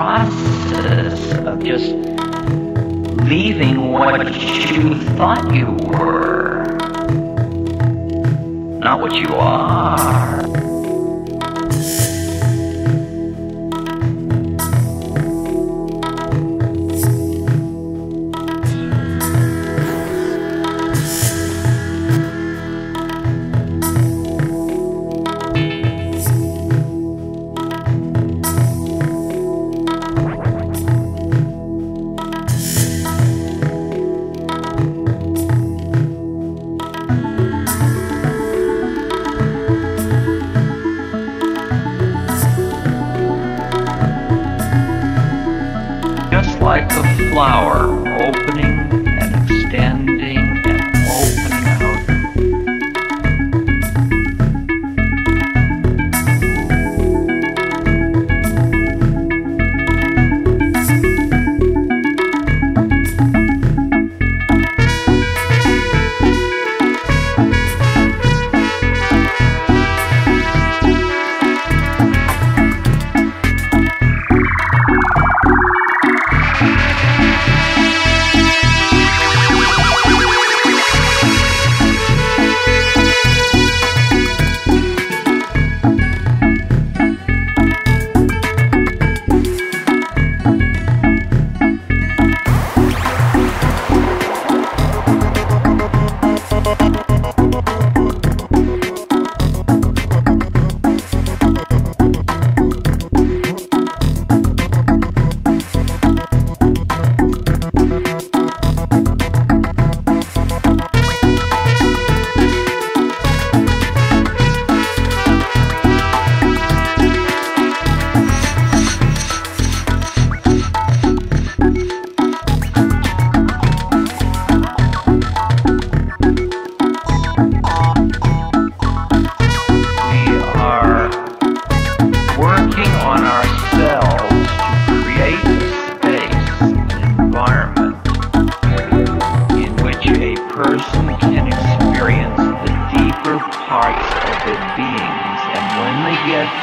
process of just leaving what you thought you were, not what you are. Like a flower opening and extending and opening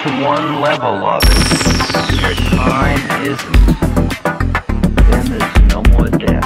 to one level of it. Your time isn't. Then there's no more death.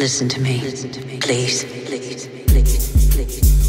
Listen to me. Listen to me. Please. Please. Please. Please. Please. Please.